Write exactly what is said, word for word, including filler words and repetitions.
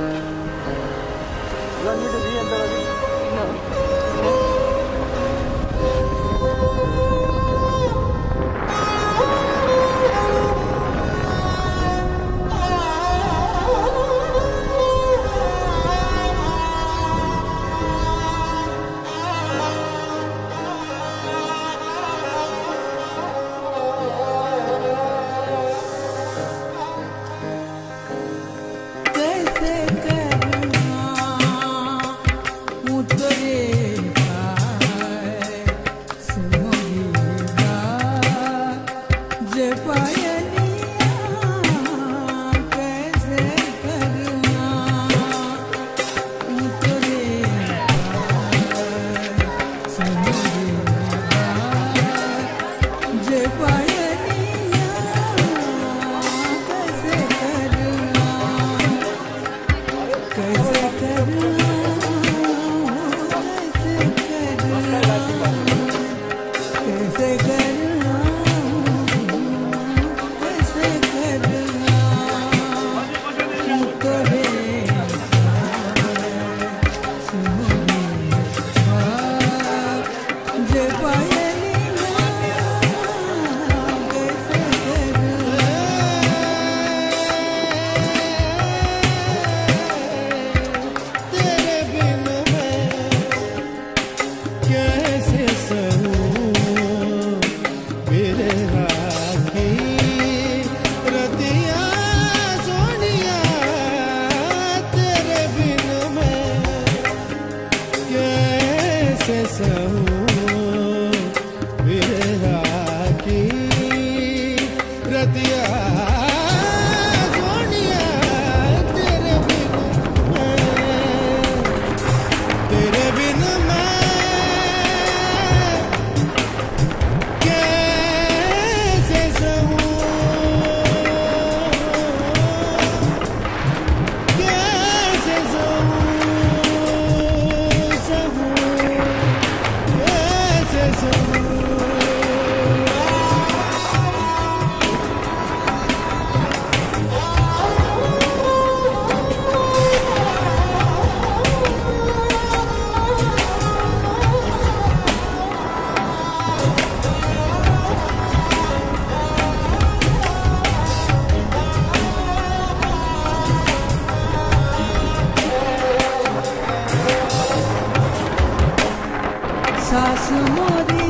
You don't need to be in the... No. Sasu mori